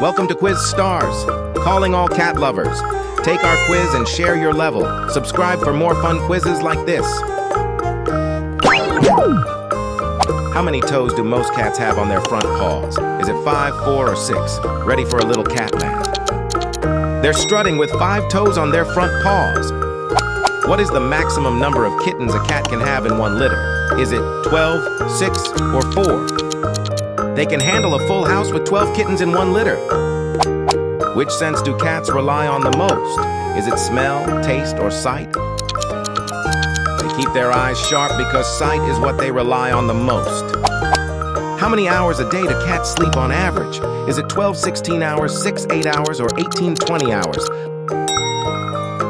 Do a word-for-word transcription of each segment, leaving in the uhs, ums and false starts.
Welcome to Quiz Stars, calling all cat lovers. Take our quiz and share your level. Subscribe for more fun quizzes like this. How many toes do most cats have on their front paws? Is it five, four, or six? Ready for a little cat math. They're strutting with five toes on their front paws. What is the maximum number of kittens a cat can have in one litter? Is it twelve, six, or four? They can handle a full house with twelve kittens in one litter. Which sense do cats rely on the most? Is it smell, taste, or sight? They keep their eyes sharp because sight is what they rely on the most. How many hours a day do cats sleep on average? Is it twelve, sixteen hours, six, eight hours, or eighteen, twenty hours?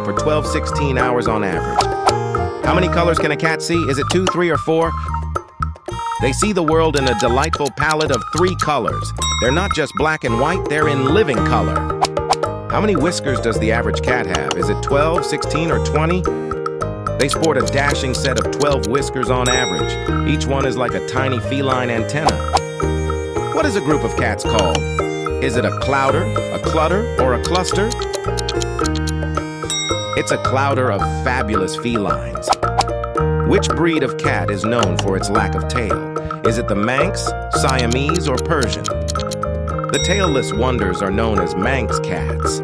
For twelve, sixteen hours on average. How many colors can a cat see? Is it two, three, or four? They see the world in a delightful palette of three colors. They're not just black and white, they're in living color. How many whiskers does the average cat have? Is it twelve, sixteen, or twenty? They sport a dashing set of twelve whiskers on average. Each one is like a tiny feline antenna. What is a group of cats called? Is it a clouder, a clutter, or a cluster? It's a clouder of fabulous felines. Which breed of cat is known for its lack of tail? Is it the Manx, Siamese, or Persian? The tailless wonders are known as Manx cats.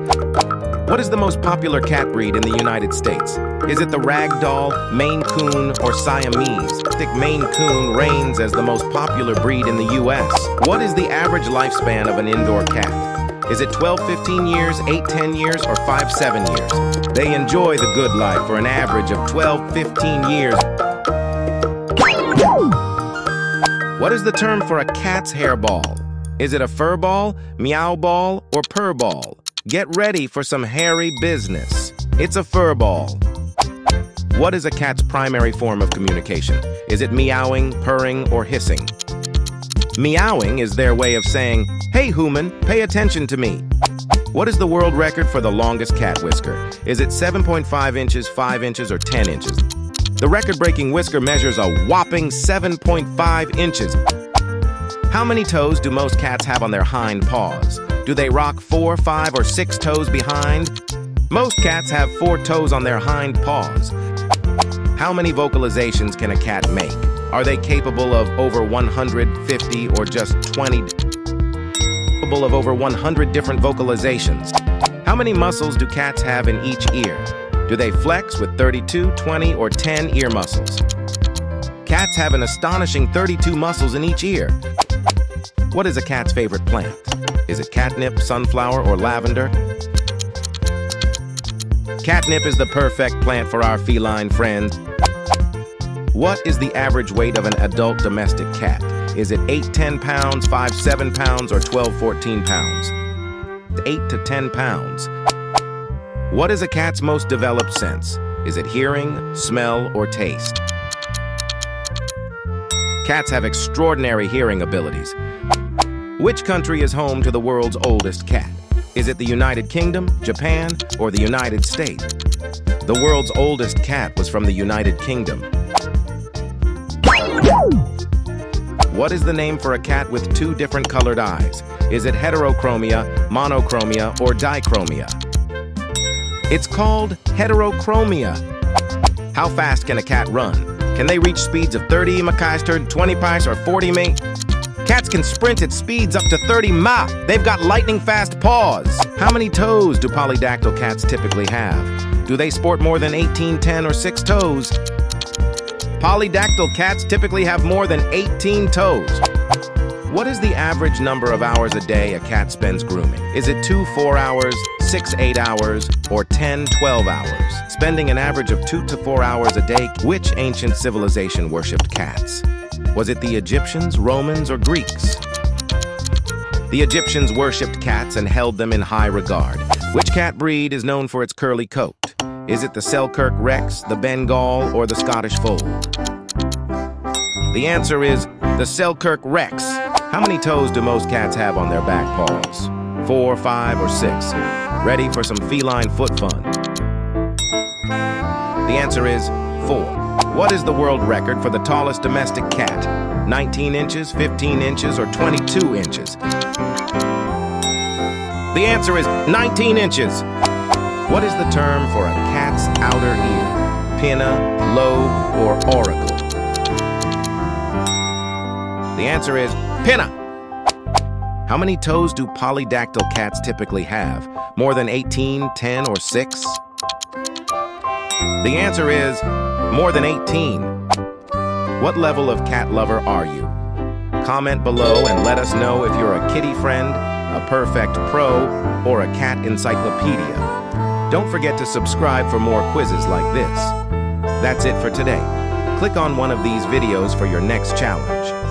What is the most popular cat breed in the United States? Is it the Ragdoll, Maine Coon, or Siamese? I think Maine Coon reigns as the most popular breed in the U S. What is the average lifespan of an indoor cat? Is it twelve, fifteen years, eight, ten years, or five, seven years? They enjoy the good life for an average of twelve, fifteen years. What is the term for a cat's hairball? Is it a fur ball, meow ball, or purr ball? Get ready for some hairy business. It's a fur ball. What is a cat's primary form of communication? Is it meowing, purring, or hissing? Meowing is their way of saying, "Hey human, pay attention to me." What is the world record for the longest cat whisker? Is it seven point five inches, five inches, or ten inches? The record-breaking whisker measures a whopping seven point five inches. How many toes do most cats have on their hind paws? Do they rock four, five, or six toes behind? Most cats have four toes on their hind paws. How many vocalizations can a cat make? Are they capable of over one hundred fifty or just twenty? Capable of over one hundred different vocalizations. How many muscles do cats have in each ear? Do they flex with thirty-two, twenty, or ten ear muscles? Cats have an astonishing thirty-two muscles in each ear. What is a cat's favorite plant? Is it catnip, sunflower, or lavender? Catnip is the perfect plant for our feline friends. What is the average weight of an adult domestic cat? Is it eight, ten pounds, five, seven pounds, or twelve, fourteen pounds? eight to ten pounds. What is a cat's most developed sense? Is it hearing, smell, or taste? Cats have extraordinary hearing abilities. Which country is home to the world's oldest cat? Is it the United Kingdom, Japan, or the United States? The world's oldest cat was from the United Kingdom. What is the name for a cat with two different colored eyes? Is it heterochromia, monochromia, or dichromia? It's called heterochromia. How fast can a cat run? Can they reach speeds of thirty mph, twenty mph, or forty mph? Cats can sprint at speeds up to thirty mph. They've got lightning-fast paws. How many toes do polydactyl cats typically have? Do they sport more than eighteen, ten, or six toes? Polydactyl cats typically have more than eighteen toes. What is the average number of hours a day a cat spends grooming? Is it two, four hours, six, eight hours, or ten, twelve hours? Spending an average of two to four hours a day, which ancient civilization worshipped cats? Was it the Egyptians, Romans, or Greeks? The Egyptians worshipped cats and held them in high regard. Which cat breed is known for its curly coat? Is it the Selkirk Rex, the Bengal, or the Scottish Fold? The answer is the Selkirk Rex. How many toes do most cats have on their back paws? Four, five, or six? Ready for some feline foot fun? The answer is four. What is the world record for the tallest domestic cat? nineteen inches, fifteen inches, or twenty-two inches? The answer is nineteen inches. What is the term for a cat's outer ear? Pinna, lobe, or auricle? The answer is pinna. How many toes do polydactyl cats typically have? More than eighteen, ten, or six? The answer is more than eighteen. What level of cat lover are you? Comment below and let us know if you're a kitty friend, a perfect pro, or a cat encyclopedia. Don't forget to subscribe for more quizzes like this. That's it for today. Click on one of these videos for your next challenge.